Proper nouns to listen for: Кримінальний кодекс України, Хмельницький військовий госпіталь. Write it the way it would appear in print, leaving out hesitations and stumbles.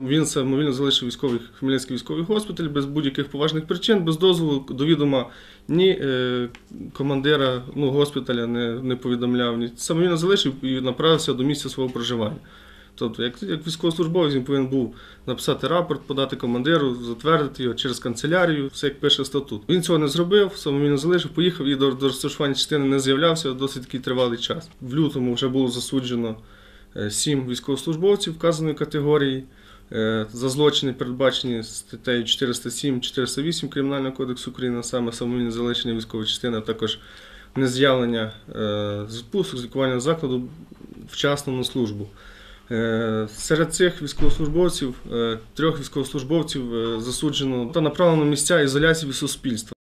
Він самовільно залишив Хмельницький військовий госпіталь без будь-яких поважних причин, без дозволу, до відома ні командира госпіталя не повідомляв, ні. Самовільно залишив і направився до місця свого проживання. Тобто, як військовослужбовець, він повинен був написати рапорт, подати командиру, затвердити його через канцелярію, все як пише статут. Він цього не зробив, самовільно залишив, поїхав і до розташування частини не з'являвся досить такий тривалий час. В лютому вже було засуджено 7 військовослужбовців вказаної категорії за злочини, передбачені статтею 407-408 Кримінального кодексу України, саме самовільне залишення військової частини, а також нез'явлення з відпусток, з лікувального закладу вчасно на службу. Серед цих військовослужбовців 3 військовослужбовців засуджено та направлено на місця ізоляції від суспільства.